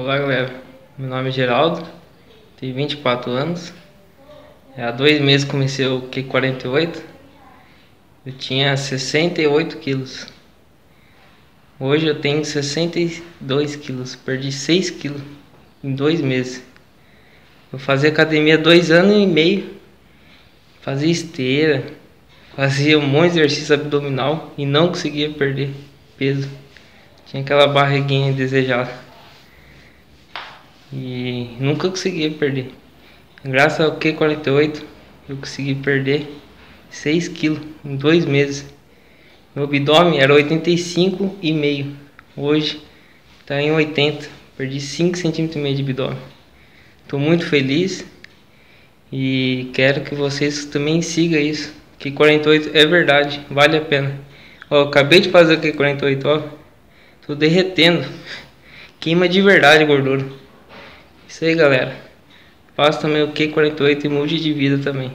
Olá galera, meu nome é Geraldo, tenho 24 anos. Há 2 meses comecei o Q48, eu tinha 68 quilos. Hoje eu tenho 62 quilos, perdi 6 quilos em 2 meses. Eu fazia academia 2 anos e meio, fazia esteira, fazia um monte de exercício abdominal e não conseguia perder peso. Tinha aquela barriguinha desejada. E nunca consegui perder. Graças ao Q48 eu consegui perder 6 kg em 2 meses. Meu abdômen era 85,5. Hoje está em 80. Perdi 5,5 cm de abdômen. Estou muito feliz e quero que vocês também sigam isso. Q48 é verdade, vale a pena. Ó, acabei de fazer o Q48, ó. Tô derretendo. Queima de verdade a gordura. Isso aí galera, faça também o Q48 e mude de vida também.